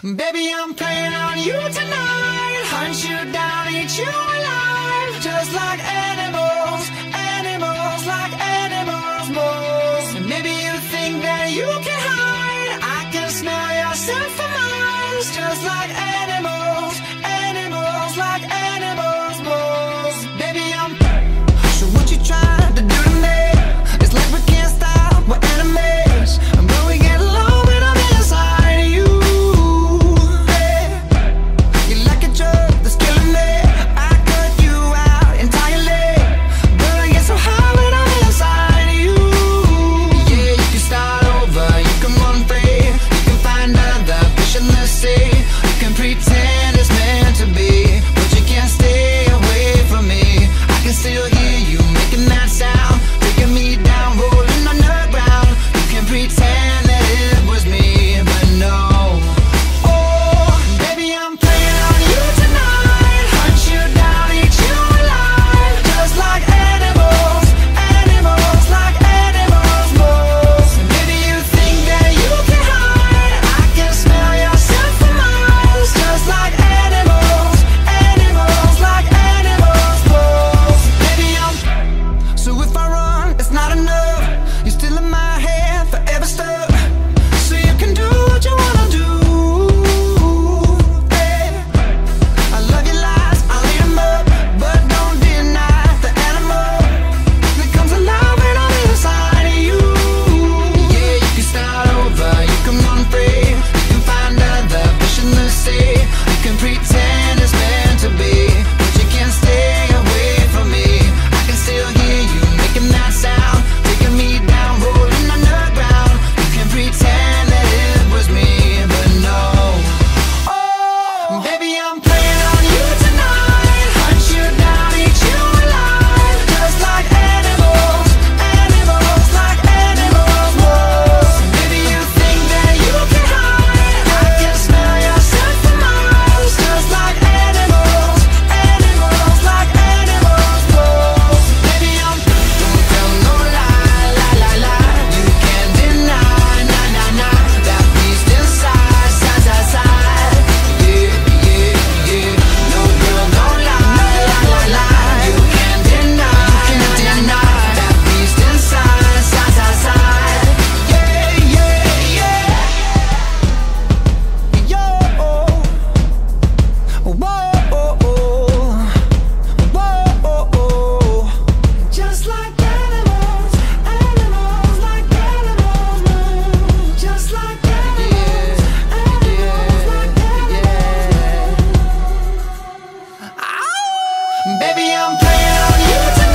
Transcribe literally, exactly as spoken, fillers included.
Baby, I'm playing on you tonight. Hunt you down, eat you alive. Just like animals, animals, like animals, moles. And maybe you think that you can hide. I can smell yourself for miles. Just like animals, animals, like animals, moles. Baby, I'm playing. So what you try to do to me? It's like we can't stop, we're enemies. And when we get along, baby, I'm playing on you tonight.